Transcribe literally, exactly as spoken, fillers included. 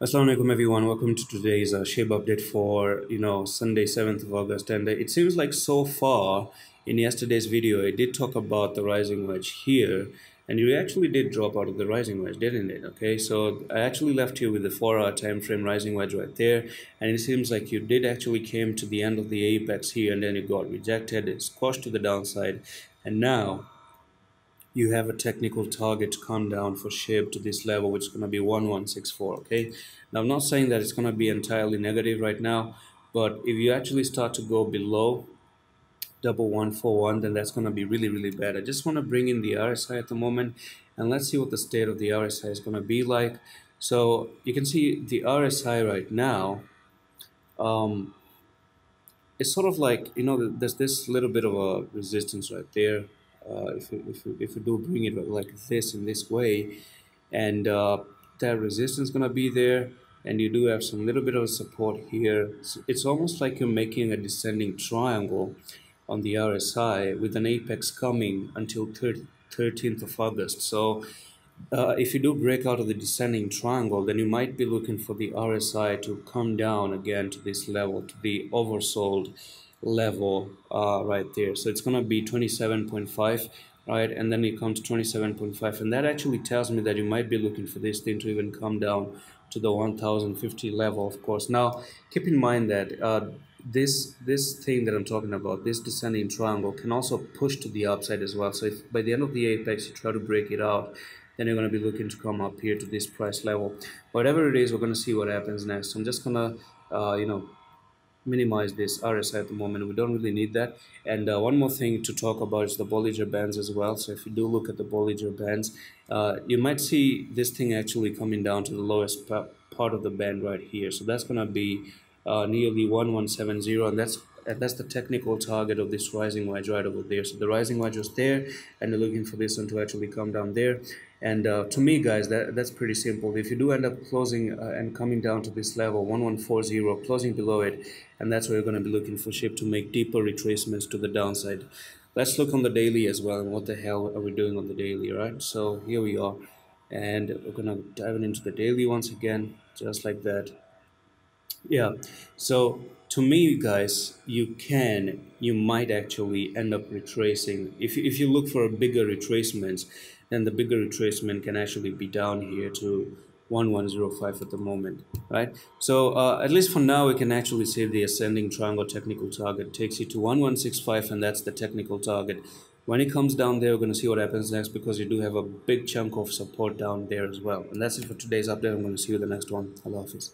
Assalamu alaikum everyone, welcome to today's uh, S H I B update for, you know, Sunday seventh of August, and it seems like so far in yesterday's video it did talk about the rising wedge here, and you actually did drop out of the rising wedge, didn't it? Okay, so I actually left you with the four hour time frame rising wedge right there, and it seems like you did actually came to the end of the apex here, and then it got rejected, it's squashed to the downside, and now you have a technical target to come down for S H I B to this level, which is going to be one one six four, okay? Now, I'm not saying that it's going to be entirely negative right now, but if you actually start to go below double one four one, then that's going to be really, really bad. I just want to bring in the R S I at the moment, and let's see what the state of the R S I is going to be like. So, you can see the R S I right now, um, it's sort of like, you know, there's this little bit of a resistance right there. Uh, if, we, if, we, if we do bring it like this in this way, and uh, that resistance is going to be there, and you do have some little bit of support here. It's, it's almost like you're making a descending triangle on the R S I with an apex coming until thirteenth of August. So uh, if you do break out of the descending triangle, then you might be looking for the R S I to come down again to this level, to the oversold level uh right there. So it's gonna be twenty-seven point five, right? And then it comes twenty-seven point five, and that actually tells me that you might be looking for this thing to even come down to the one thousand fifty level. Of course, now keep in mind that uh this this thing that I'm talking about, this descending triangle, can also push to the upside as well. So if by the end of the apex you try to break it out, then you're going to be looking to come up here to this price level. Whatever it is, we're going to see what happens next. So I'm just gonna uh you know minimize this R S I at the moment. We don't really need that. And uh, one more thing to talk about is the Bollinger Bands as well. So if you do look at the Bollinger Bands, uh, you might see this thing actually coming down to the lowest part of the band right here. So that's going to be uh, nearly one one seven zero, and that's and that's the technical target of this rising wedge right over there. So the rising wedge was there, and they're looking for this one to actually come down there. And uh, to me, guys, that that's pretty simple. If you do end up closing uh, and coming down to this level, one one four zero, closing below it, and that's where you're going to be looking for S H I B to make deeper retracements to the downside. Let's look on the daily as well, and what the hell are we doing on the daily, right? So here we are, and we're going to dive into the daily once again, just like that. Yeah, so to me, guys, you can, you might actually end up retracing. If you, if you look for a bigger retracement, then the bigger retracement can actually be down here to one one zero five at the moment, right? So uh, at least for now, we can actually say the ascending triangle technical target takes you to one one six five, and that's the technical target. When it comes down there, we're going to see what happens next, because you do have a big chunk of support down there as well. And that's it for today's update. I'm going to see you in the next one. Allah Hafiz.